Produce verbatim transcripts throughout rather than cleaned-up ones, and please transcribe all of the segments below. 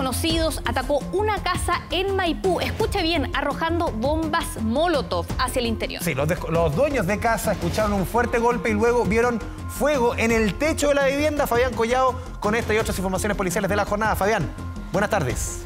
desconocidos atacó una casa en Maipú, escuche bien, arrojando bombas Molotov hacia el interior. Sí, los, los dueños de casa escucharon un fuerte golpe y luego vieron fuego en el techo de la vivienda. Fabián Collado con esta y otras informaciones policiales de la jornada. Fabián, buenas tardes.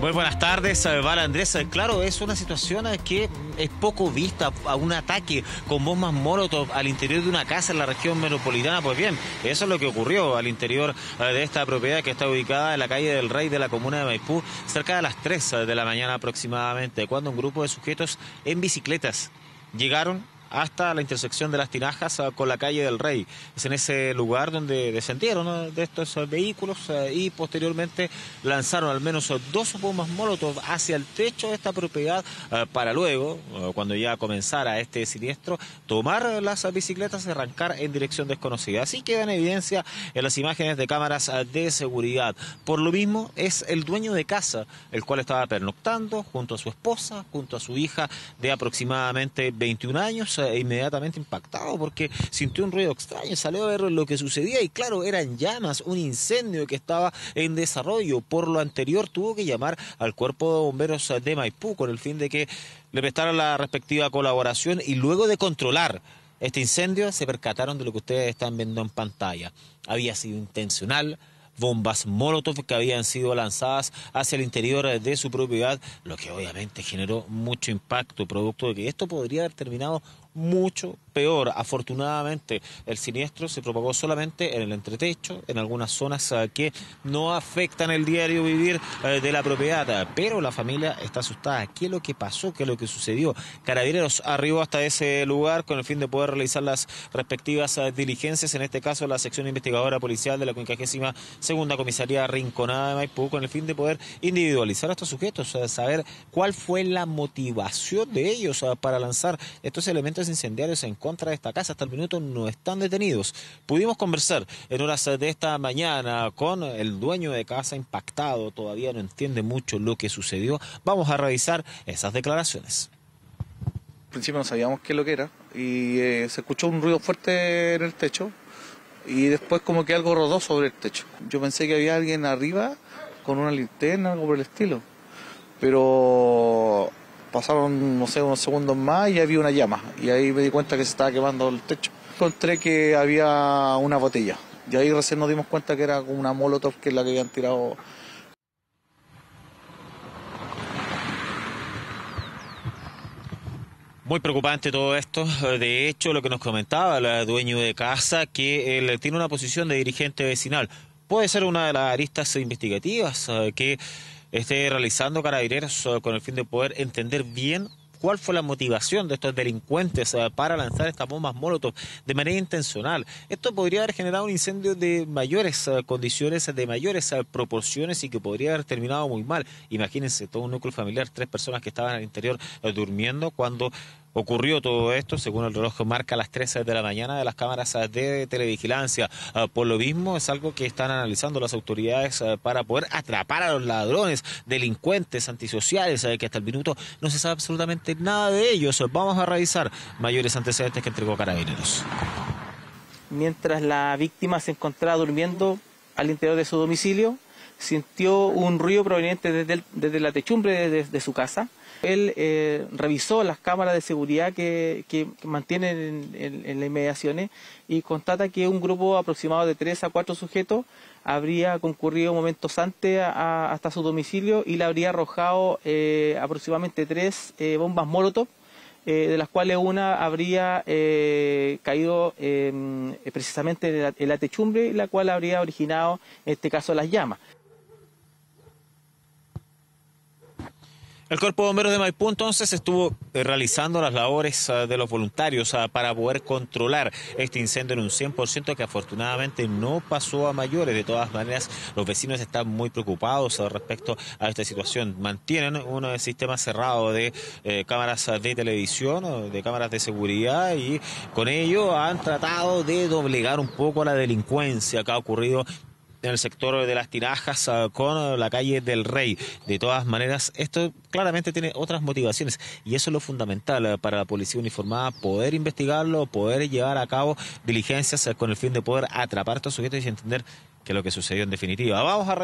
Muy buenas tardes, Vale Andrés. Claro, es una situación que es poco vista, a un ataque con bombas Molotov al interior de una casa en la región metropolitana. Pues bien, eso es lo que ocurrió al interior de esta propiedad que está ubicada en la calle del Rey de la comuna de Maipú, cerca de las tres de la mañana aproximadamente, cuando un grupo de sujetos en bicicletas llegaron hasta la intersección de Las Tinajas con la calle del Rey. Es en ese lugar donde descendieron de estos vehículos y posteriormente lanzaron al menos dos bombas Molotov hacia el techo de esta propiedad para luego, cuando ya comenzara este siniestro, tomar las bicicletas y arrancar en dirección desconocida. Así queda en evidencia en las imágenes de cámaras de seguridad. Por lo mismo, es el dueño de casa, el cual estaba pernoctando junto a su esposa, junto a su hija de aproximadamente veintiún años, inmediatamente impactado porque sintió un ruido extraño, salió a ver lo que sucedía y claro, eran llamas, un incendio que estaba en desarrollo. Por lo anterior tuvo que llamar al cuerpo de bomberos de Maipú con el fin de que le prestaran la respectiva colaboración y luego de controlar este incendio se percataron de lo que ustedes están viendo en pantalla. Había sido intencional. Bombas Molotov que habían sido lanzadas hacia el interior de su propiedad, lo que obviamente generó mucho impacto, producto de que esto podría haber terminado mucho peor. Afortunadamente, el siniestro se propagó solamente en el entretecho, en algunas zonas que no afectan el diario vivir de la propiedad, pero la familia está asustada. ¿Qué es lo que pasó? ¿Qué es lo que sucedió? Carabineros arribó hasta ese lugar con el fin de poder realizar las respectivas diligencias, en este caso la sección investigadora policial de la quincuagésima segunda Comisaría Rinconada de Maipú, con el fin de poder individualizar a estos sujetos, saber cuál fue la motivación de ellos para lanzar estos elementos incendiarios en contra de esta casa. Hasta el minuto no están detenidos. Pudimos conversar en horas de esta mañana con el dueño de casa impactado, todavía no entiende mucho lo que sucedió. Vamos a revisar esas declaraciones. Al principio no sabíamos qué lo que era y eh, se escuchó un ruido fuerte en el techo y después como que algo rodó sobre el techo. Yo pensé que había alguien arriba con una linterna, algo por el estilo, pero pasaron, no sé, unos segundos más y había una llama. Y ahí me di cuenta que se estaba quemando el techo. Encontré que había una botella. Y ahí recién nos dimos cuenta que era como una Molotov, que es la que habían tirado. Muy preocupante todo esto. De hecho, lo que nos comentaba el dueño de casa, que él tiene una posición de dirigente vecinal. Puede ser una de las aristas investigativas que esté realizando Carabineros con el fin de poder entender bien cuál fue la motivación de estos delincuentes para lanzar estas bombas Molotov de manera intencional. Esto podría haber generado un incendio de mayores condiciones, de mayores proporciones y que podría haber terminado muy mal. Imagínense, todo un núcleo familiar, tres personas que estaban al interior durmiendo cuando ocurrió todo esto, según el reloj que marca las tres de la mañana de las cámaras de televigilancia. Por lo mismo, es algo que están analizando las autoridades para poder atrapar a los ladrones, delincuentes, antisociales, que hasta el minuto no se sabe absolutamente nada de ellos. Vamos a revisar mayores antecedentes que entregó Carabineros. Mientras la víctima se encontraba durmiendo al interior de su domicilio, sintió un ruido proveniente desde, el, desde la techumbre de, de su casa. Él eh, revisó las cámaras de seguridad que, que, que mantienen en, en, en las inmediaciones y constata que un grupo aproximado de tres a cuatro sujetos habría concurrido momentos antes a, a, hasta su domicilio y le habría arrojado eh, aproximadamente tres eh, bombas Molotov, eh, de las cuales una habría eh, caído eh, precisamente en la, en la techumbre, la cual habría originado, en este caso, las llamas. El Cuerpo de Bomberos de Maipú entonces estuvo realizando las labores de los voluntarios para poder controlar este incendio en un cien por ciento que afortunadamente no pasó a mayores. De todas maneras, los vecinos están muy preocupados respecto a esta situación. Mantienen un sistema cerrado de eh, cámaras de televisión, de cámaras de seguridad y con ello han tratado de doblegar un poco la delincuencia que ha ocurrido en el sector de Las Tinajas con la calle del Rey. De todas maneras, esto claramente tiene otras motivaciones y eso es lo fundamental para la policía uniformada, poder investigarlo, poder llevar a cabo diligencias con el fin de poder atrapar a estos sujetos y entender que es lo que sucedió en definitiva. Vamos a revisar.